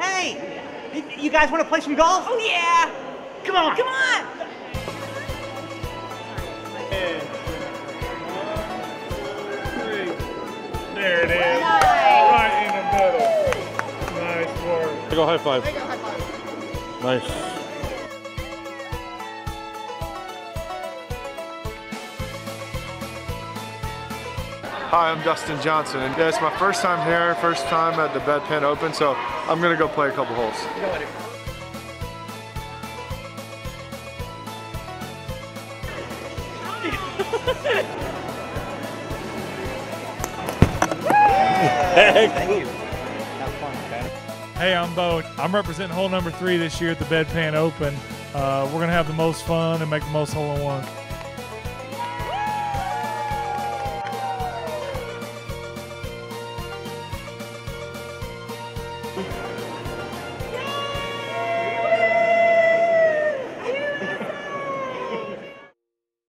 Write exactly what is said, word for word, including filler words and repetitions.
Hey, you guys want to play some golf? Oh yeah! Come on! Come on! one, two, three. There it is. Nice. Right in the middle. Nice work. I go high five. I go high five. Nice. Hi, I'm Dustin Johnson, and yeah, it's my first time here, first time at the Bedpan Open, so I'm gonna go play a couple holes. Thank you. Have fun, okay? Hey, I'm Bo. I'm representing hole number three this year at the Bedpan Open. Uh, we're gonna have the most fun and make the most hole in one. Thank you.